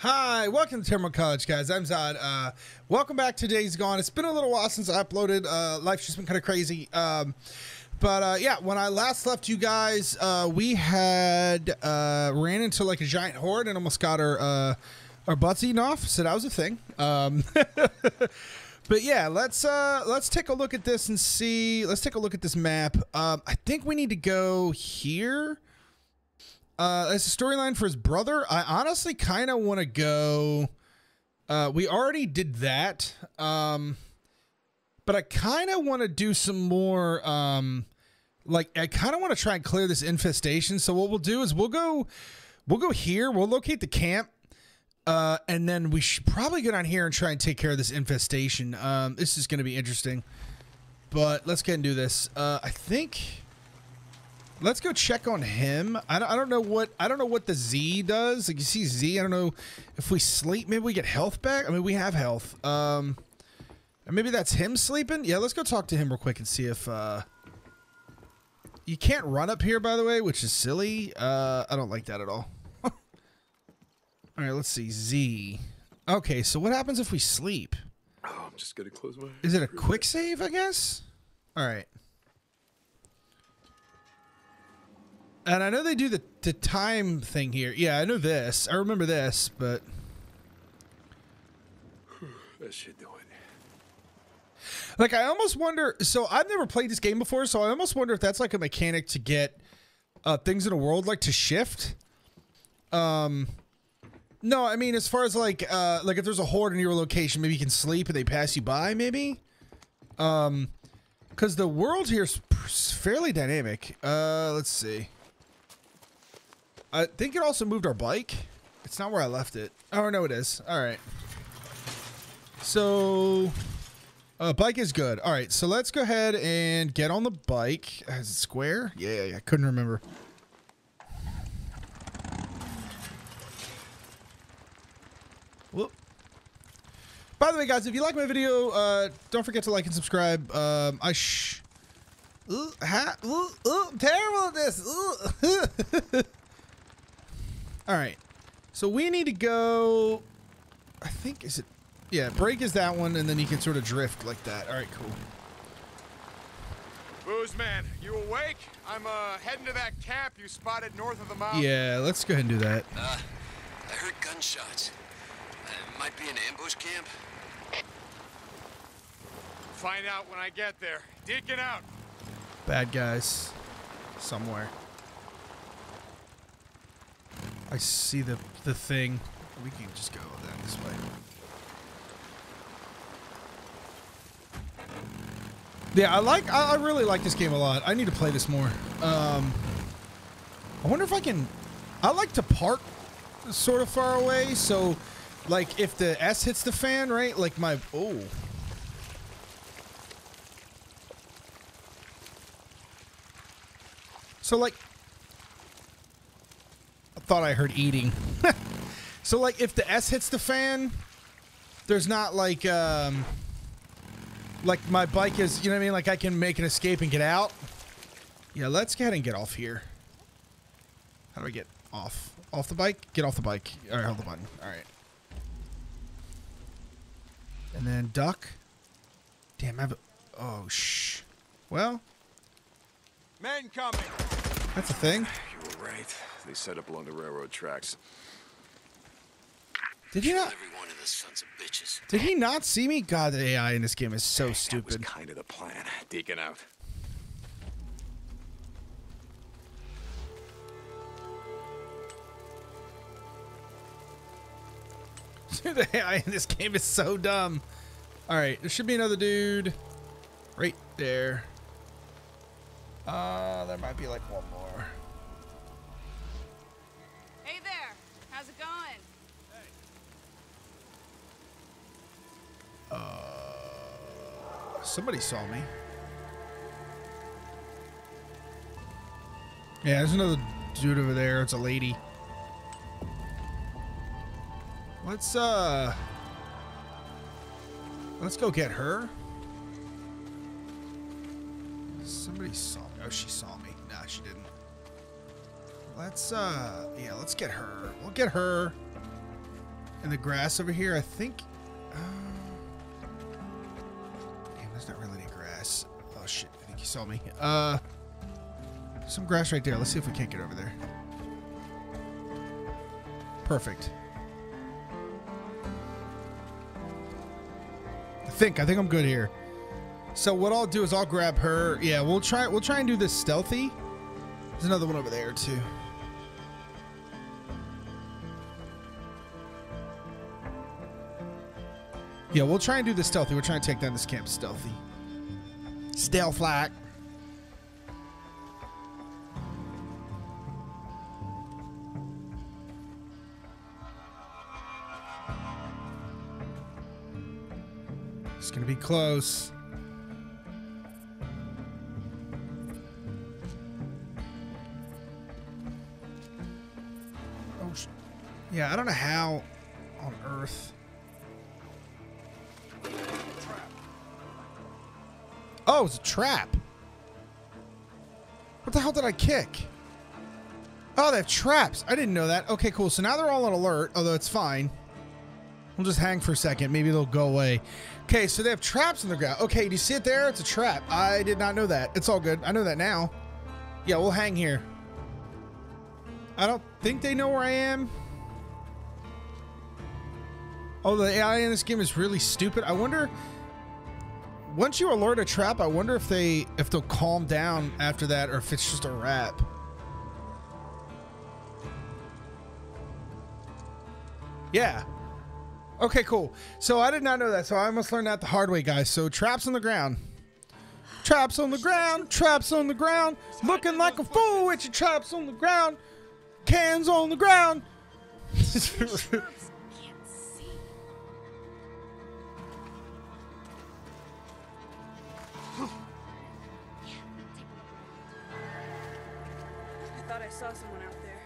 Hi, welcome to Terminal College, guys. I'm Zod. Welcome back to Days Gone. It's been a little while since I uploaded. Life's just been kind of crazy. Yeah, when I last left you guys, we had ran into like a giant horde and almost got our butts eaten off. So that was a thing. But yeah, let's take a look at this and see. Let's take a look at this map. I think we need to go here. It's a storyline for his brother. I honestly kind of want to go. We already did that. But I kind of want to do some more. I kind of want to try and clear this infestation. So what we'll do is we'll go here. We'll locate the camp. And then we should probably go down here and try and take care of this infestation. This is going to be interesting. But let's go ahead and do this. I think... Let's go check on him. I don't know what the Z does. Like you see Z, I don't know if we sleep, maybe we get health back. I mean, we have health. Maybe that's him sleeping. Yeah, let's go talk to him real quick and see if you can't run up here, by the way, which is silly. I don't like that at all. All right, let's see Z. Okay, so what happens if we sleep? Oh, I'm just gonna close my eyes. Is it a quick save, I guess? All right. And I know they do the time thing here. Yeah, I know this. I remember this, but... That shit doing. Like, I almost wonder... So, I've never played this game before, so I almost wonder if that's like a mechanic to get things in the world, like, to shift. No, I mean, as far as, like if there's a horde in your location, maybe you can sleep and they pass you by, maybe? Because the world here is fairly dynamic. Let's see. I think it also moved our bike. It's not where I left it. Oh, no, it is. All right. So, bike is good. All right, so let's go ahead and get on the bike. Is it square? Yeah, I couldn't remember. Whoop. By the way, guys, if you like my video, don't forget to like and subscribe. I'm terrible at this. All right, so we need to go, I think, is it, yeah, brake is that one, and then you can sort of drift like that. All right, cool. Booze man, you awake? I'm heading to that camp you spotted north of the mountain. Yeah, let's go ahead and do that. I heard gunshots. It might be an ambush camp. Find out when I get there. Deacon out. Bad guys somewhere. I see the thing. We can just go down this way. Yeah, I really like this game a lot. I need to play this more. I wonder if I can... I like to park sort of far away, so like if the S hits the fan, right? Like my... Oh. So like... Thought I heard eating. So like if the S hits the fan, there's not like like my bike is, you know what I mean, like I can make an escape and get out. Yeah, let's go ahead and get off here. How do I get off the bike? Get off the bike. All right, hold the button. All right, and then duck. Damn, I have a... Oh shh. Well, men coming. That's a thing. You were right. They set up along the railroad tracks. Did you not? Everyone of the sons of bitches. Did he not see me? God, the AI in this game is so stupid. That was kind of the plan. Deacon out. The AI in this game is so dumb. All right, there should be another dude right there. There might be like one more. Hey there, how's it going? Hey. Somebody saw me. Yeah, there's another dude over there. It's a lady. Let's go get her. Somebody saw me. Oh, she saw me. Nah, she didn't. Let's, yeah, let's get her. We'll get her. in the grass over here. I think... damn, there's not really any grass. Oh, shit. I think he saw me. Some grass right there. Let's see if we can't get over there. Perfect. I think I'm good here. So what I'll do is I'll grab her. Yeah, we'll try and do this stealthy. There's another one over there too. Yeah, we'll try and do this stealthy. We're trying to take down this camp stealthy. Stealth like. It's gonna be close. Oh, yeah, I don't know how on earth. Oh, it's a trap. What the hell did I kick? Oh, they have traps. I didn't know that. Okay, cool. So now they're all on alert, although it's fine. We'll just hang for a second. Maybe they'll go away. Okay, so they have traps in the ground. Okay, do you see it there? It's a trap. I did not know that. It's all good. I know that now. Yeah, we'll hang here. I don't think they know where I am. Oh, the AI in this game is really stupid. I wonder... Once you alert a trap, I wonder if they'll calm down after that or if it's just a wrap. Yeah. Okay, cool. So I did not know that, so I almost learned that the hard way, guys. So traps on the ground. Traps on the ground. Traps on the ground. Looking like a fool with your traps on the ground. Cans on the ground. I saw someone out there.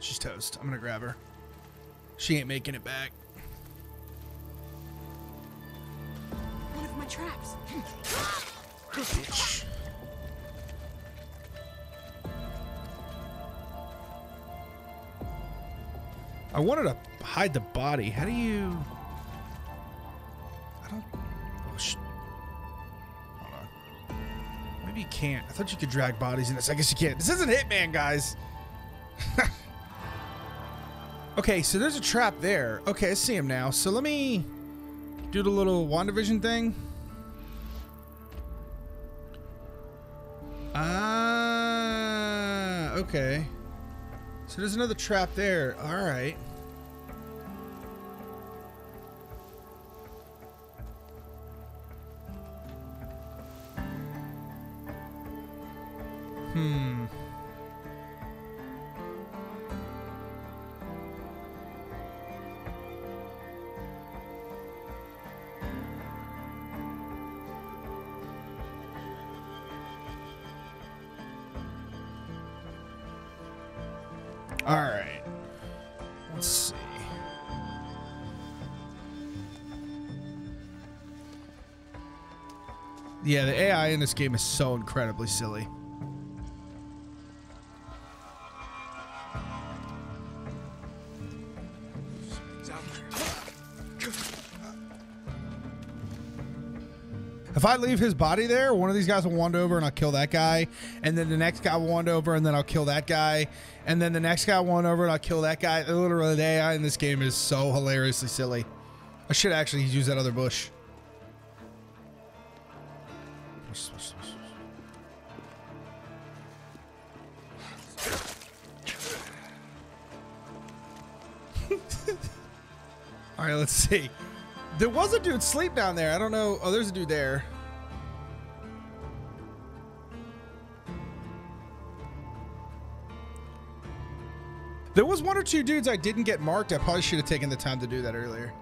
She's toast. I'm gonna grab her. She ain't making it back. One of my traps. Bitch. I wanted to hide the body. How do you? I don't. Oh shit. Maybe you can't. I thought you could drag bodies in this. I guess you can't. This isn't Hitman, guys. Okay, so there's a trap there. Okay, I see him now. So let me do the little WandaVision thing. Ah, okay. So there's another trap there. All right. Hmm. All right. Let's see. Yeah, the AI in this game is so incredibly silly. If I leave his body there, one of these guys will wander over and I'll kill that guy. And then the next guy will wander over and then I'll kill that guy. And then the next guy will wander over and I'll kill that guy. Literally, the AI in this game is so hilariously silly. I should actually use that other bush. All right, let's see. There was a dude sleep down there. I don't know. Oh, there's a dude there. There was one or two dudes I didn't get marked. I probably should have taken the time to do that earlier.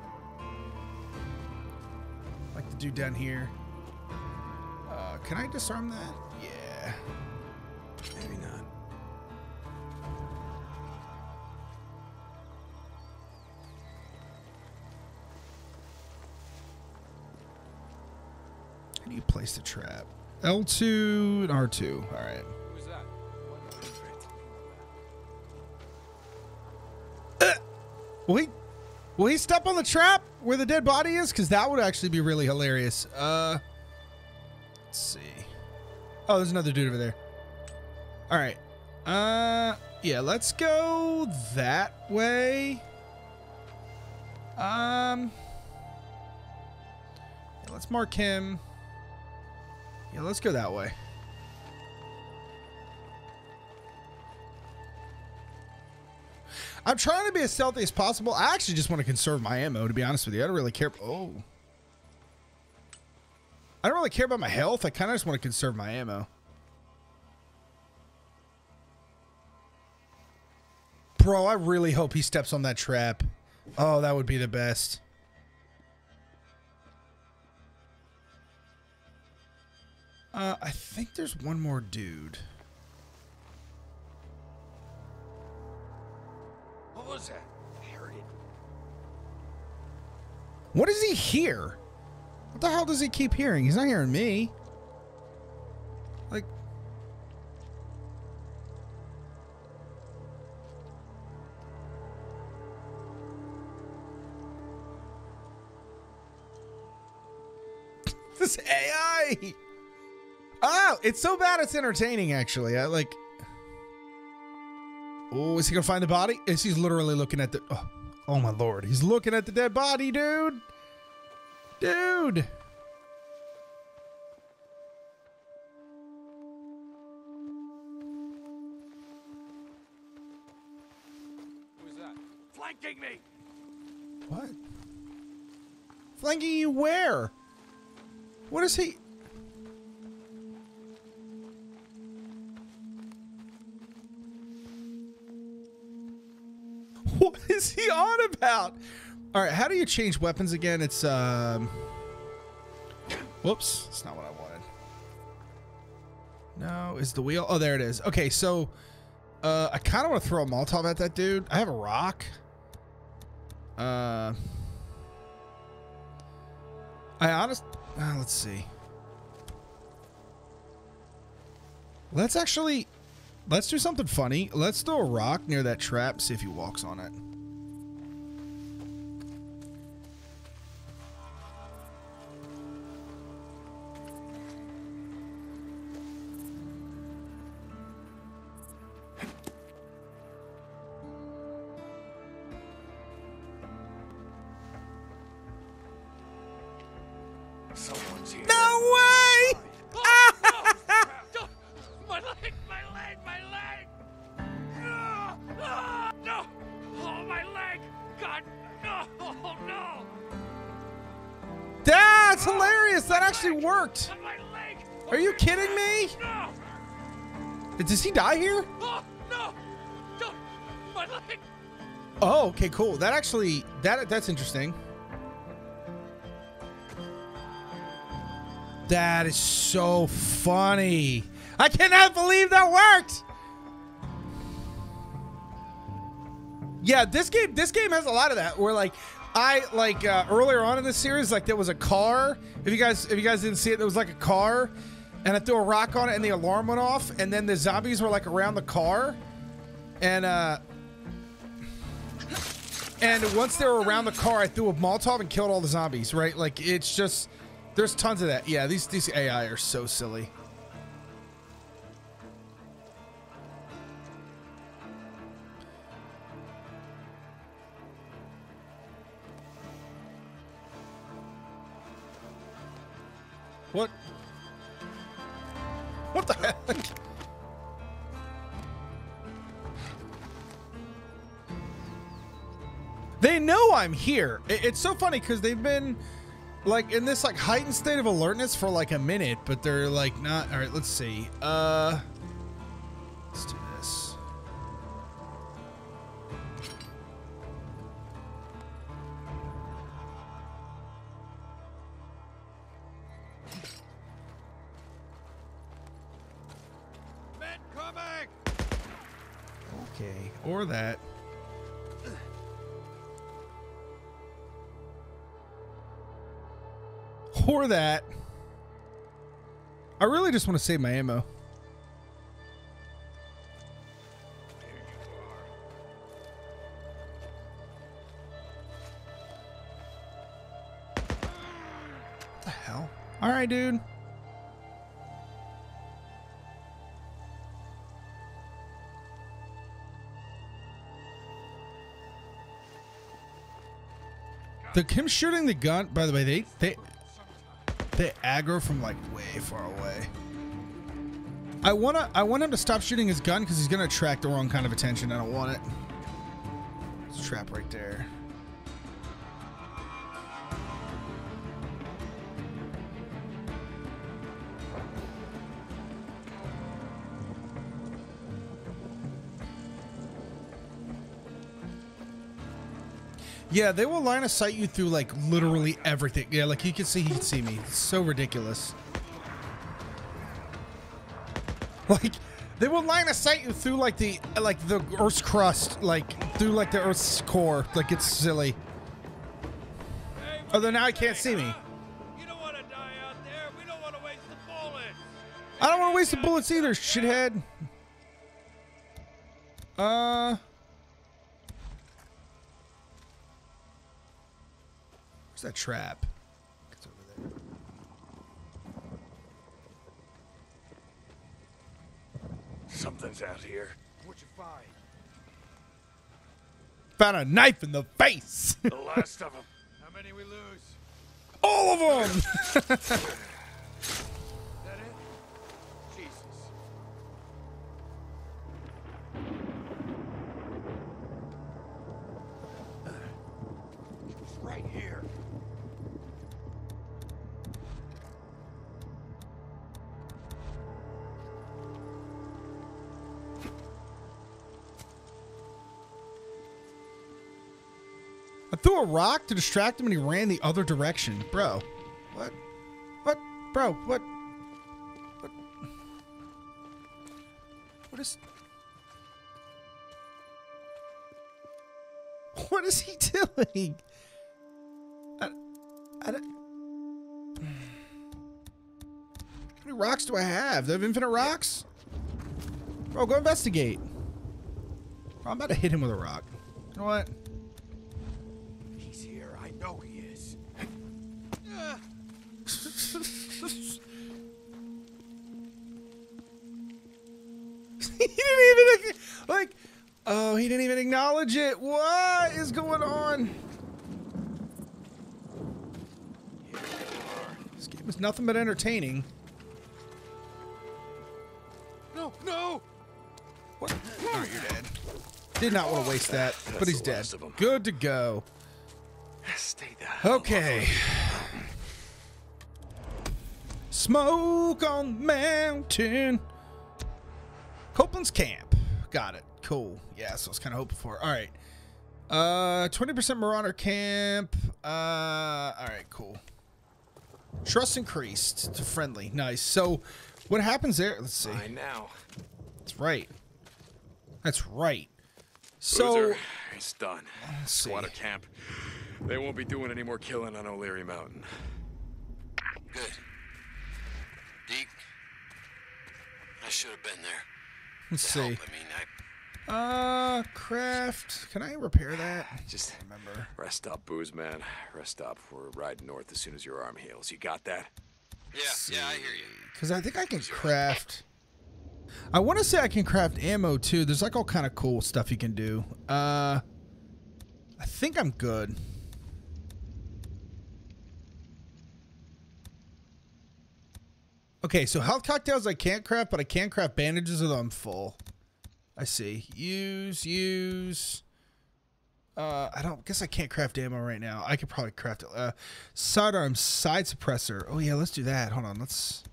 Like the dude down here. Can I disarm that? Yeah. Maybe not. How do you place the trap? L2 and R2. All right. Who's that? Will he step on the trap where the dead body is? Because that would actually be really hilarious. Let's see. Oh, there's another dude over there. All right. Yeah, let's go that way. Yeah, let's mark him. Yeah, let's go that way. I'm trying to be as stealthy as possible. I actually just want to conserve my ammo, to be honest with you. I don't really care. Oh. I don't really care about my health. I kind of just want to conserve my ammo. Bro, I really hope he steps on that trap. Oh, that would be the best. I think there's one more dude. What was that? I heard it. What does he hear? What the hell does he keep hearing? He's not hearing me. Like, this AI. Oh, it's so bad it's entertaining, actually. I like. Oh, is he gonna find the body? He's literally looking at the. Oh my lord, he's looking at the dead body, dude. Dude. Who's that? Flanking me. What? Flanking you where? What is he? What is he on about? All right, how do you change weapons again? It's, whoops, that's not what I wanted. No, is the wheel? Oh, there it is. Okay, so I kind of want to throw a Molotov at that dude. I have a rock. I honestly, let's see. Let's do something funny. Let's throw a rock near that trap, see if he walks on it. Are you kidding me? No. Does he die here? Oh, no. Don't. My leg. Oh, okay, cool. That actually, that's interesting. That is so funny. I cannot believe that worked. Yeah, this game has a lot of that. We're like. I like earlier on in the series, like there was a car. If you guys didn't see it, there was like a car, and I threw a rock on it, and the alarm went off, and then the zombies were like around the car, and once they were around the car, I threw a Molotov and killed all the zombies. Right? Like it's just there's tons of that. Yeah, these AI are so silly. What? What the heck? They know I'm here. It's so funny because they've been like in this like heightened state of alertness for like a minute, but they're like not. All right, let's see. Let's do this. Or that. Or that. I really just want to save my ammo. the hell? All right, dude. The him shooting the gun, by the way, they aggro from like way far away. I want him to stop shooting his gun because he's gonna attract the wrong kind of attention. I don't want it. There's a trap right there. Yeah, they will line of sight you through like literally everything. Yeah, like he can see me. It's so ridiculous. Like they will line of sight you through like the Earth's crust, like through like the Earth's core. Like it's silly. Although now he can't see me. You don't want to die out there. We don't want to waste the bullets. I don't want to waste the bullets either, shithead. That trap. It's over there. Something's out here. What'd you find? Found a knife in the face. The last of them. How many we lose? All of them. Is that it? Jesus. It was right here. Threw a rock to distract him and he ran the other direction. Bro. What? What? Bro, what? What? What is he doing? How many rocks do I have? Do I have infinite rocks? Bro, go investigate. Bro, I'm about to hit him with a rock. You know what? Oh, he is. He didn't even like. Oh, he didn't even acknowledge it. What is going on? This game is nothing but entertaining. No, no. What? Oh, you're dead. Did not want to waste that, but he's dead. Good to go. Okay. Smoke on the mountain. Copeland's camp. Got it. Cool. Yeah, so I was kind of hoping for it. All right. 20% Marauder camp. All right, cool. Trust increased to friendly. Nice. So what happens there? Let's see. I know. That's right. That's right. So Bruiser, it's done. Squatter camp. They won't be doing any more killing on O'Leary Mountain. Good. Deke, I should have been there. Let's see. Help, I mean, Craft. Can I repair that? Just remember. Rest up, Booze, man. Rest up. We're riding north as soon as your arm heals. You got that? Yeah, I hear you. Because I think I can craft. I want to say I can craft ammo, too. There's, like, all kind of cool stuff you can do. I think I'm good. Okay, so health cocktails I can't craft, but I can craft bandages although I'm full. I see. Use. I guess I can't craft ammo right now. I could probably craft it. Sidearm, side suppressor. Oh yeah, let's do that. Hold on, let's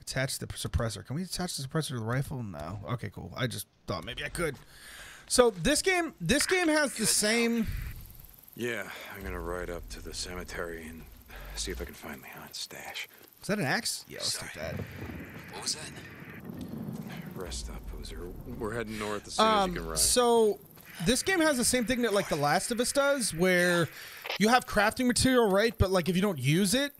attach the suppressor. Can we attach the suppressor to the rifle? No. Okay, cool. I just thought maybe I could. So this game has the same. Yeah, I'm gonna ride up to the cemetery and see if I can find the aunt's stash. Is that an axe? Yeah, let's take that. What was that? Rest up, Boozer. We're heading north as soon as you can ride. So this game has the same thing that like The Last of Us does, where you have crafting material, right? But like if you don't use it,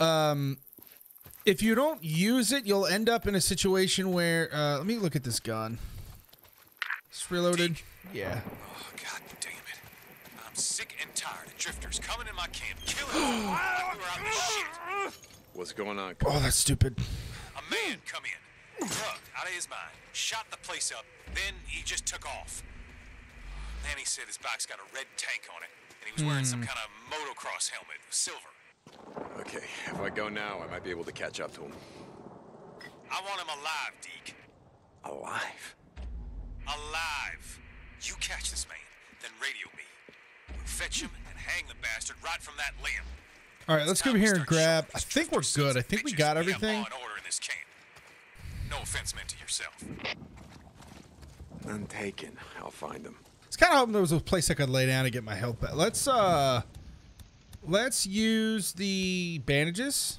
you'll end up in a situation where let me look at this gun. It's reloaded. Yeah. Oh god damn it. I'm sick. sick and tired of drifters coming in my camp, killing us while we're out this shit. What's going on? Oh, that's stupid. A man come in, drugged out of his mind, shot the place up, then he just took off. Man, he said his bike's got a red tank on it, and he was wearing some kind of motocross helmet, silver. Okay, if I go now, I might be able to catch up to him. I want him alive, Deke. Alive? Alive. You catch this man, then radio me. Fetch him and hang the bastard right from that limb. All right, let's go over here and grab. I think we're good. I think we got everything. Law and order in this camp. No offense meant to yourself. None taken. I'll find him. It's kind of hoping there was a place I could lay down and get my health back. Let's use the bandages,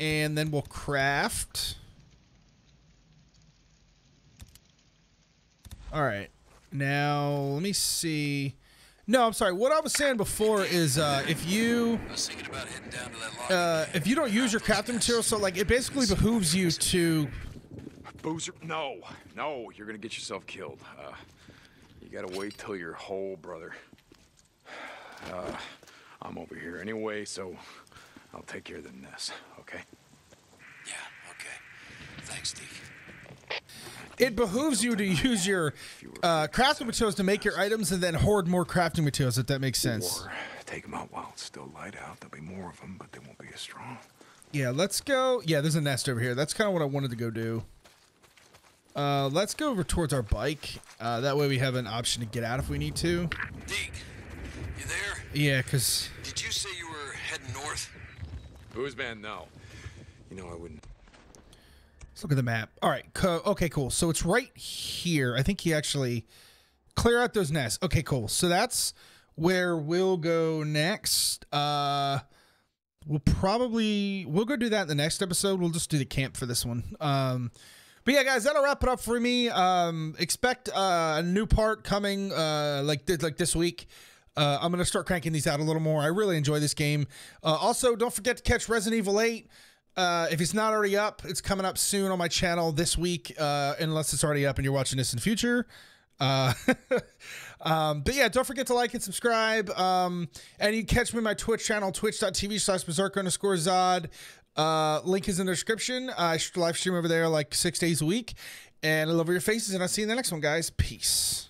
and then we'll craft. All right. Now, let me see. No, I'm sorry. What I was saying before is if you don't use your crafting material, so like it basically behooves you to Boozer. No, no, you're going to get yourself killed. You got to wait till you're whole, brother. I'm over here anyway, so I'll take care of the mess, okay? Yeah, okay. Thanks, Steve. It behooves you to use your crafting materials to make your items and then hoard more crafting materials, if that makes sense. Or take them out while it's still light out. There'll be more of them, but they won't be as strong. Yeah, let's go. Yeah, there's a nest over here. That's kind of what I wanted to go do. Let's go over towards our bike. That way we have an option to get out if we need to. Deke, you there? Yeah, because... Did you say you were heading north? Boozman, no. You know I wouldn't... Let's look at the map. All right. Okay, cool. So it's right here. I think he actually clear out those nests. Okay, cool. So that's where we'll go next. We'll go do that in the next episode. We'll just do the camp for this one. But yeah, guys, that'll wrap it up for me. Expect a new part coming like this week. I'm going to start cranking these out a little more. I really enjoy this game. Also, don't forget to catch Resident Evil 8. If it's not already up, it's coming up soon on my channel this week, unless it's already up and you're watching this in the future. But yeah, don't forget to like and subscribe. And you can catch me on my Twitch channel, twitch.tv/berserk_Zodd. Link is in the description. I live stream over there like 6 days a week. And I love your faces, and I'll see you in the next one, guys. Peace.